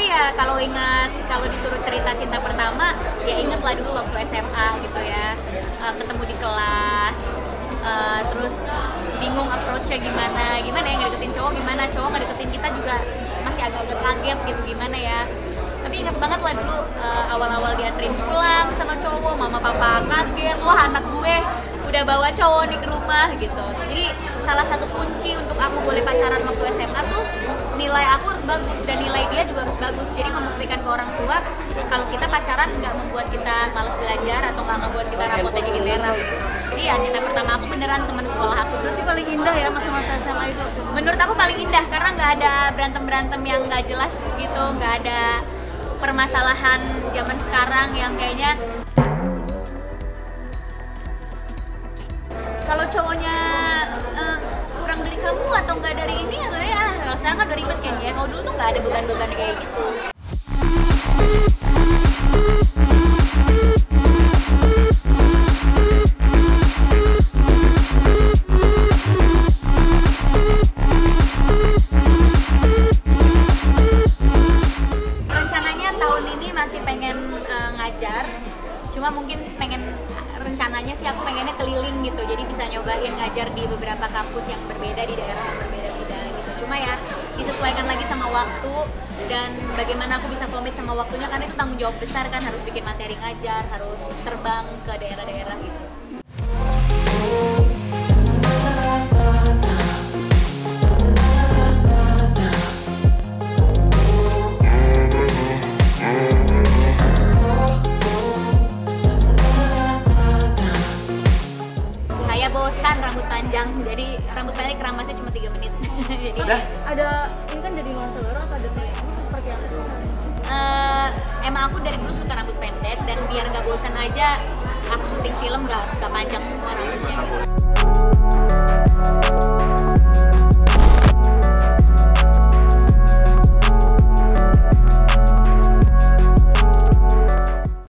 Tapi ya kalau ingat, kalau disuruh cerita cinta pertama, ya ingatlah dulu waktu SMA gitu ya, ketemu di kelas, terus bingung approach-nya gimana ya ngedeketin cowok ngedeketin kita juga masih agak-agak kaget gitu gimana ya. Tapi inget banget lah dulu awal-awal dianterin pulang sama cowok, mama papa kaget, wah anak gue udah bawa cowok nih ke rumah gitu. Jadi salah satu kunci untuk aku boleh pacaran waktu SMA tuh nilai aku harus bagus dan nilai dia juga harus bagus. Jadi membuktikan ke orang tua kalau kita pacaran nggak membuat kita malas belajar atau nggak membuat kita rapotnya jadi merah gitu. Jadi ya cinta pertama aku beneran teman sekolah aku. Berarti paling indah ya masa-masa SMA itu? Menurut aku paling indah karena nggak ada berantem-berantem yang nggak jelas gitu, nggak ada permasalahan zaman sekarang yang kayaknya kalau cowoknya kurang dari kamu atau nggak dari ini atau ya kalau sekarang kan udah ribet kayaknya. Kalau dulu tuh nggak ada beban-beban kayak gitu. Ngajar, cuma mungkin pengen rencananya sih aku pengennya keliling gitu, jadi bisa nyobain ngajar di beberapa kampus yang berbeda di daerah yang berbeda-beda gitu. Cuma ya disesuaikan lagi sama waktu dan bagaimana aku bisa komit sama waktunya karena itu tanggung jawab besar kan, harus bikin materi ngajar, harus terbang ke daerah-daerah gitu. Bosan rambut panjang, jadi rambut pendek keramasnya cuma 3 menit. Jadi ada ini kan jadi nuansa baru atau ada seperti apa? Emang aku dari dulu suka rambut pendek dan biar nggak bosan aja aku syuting film nggak panjang semua rambutnya.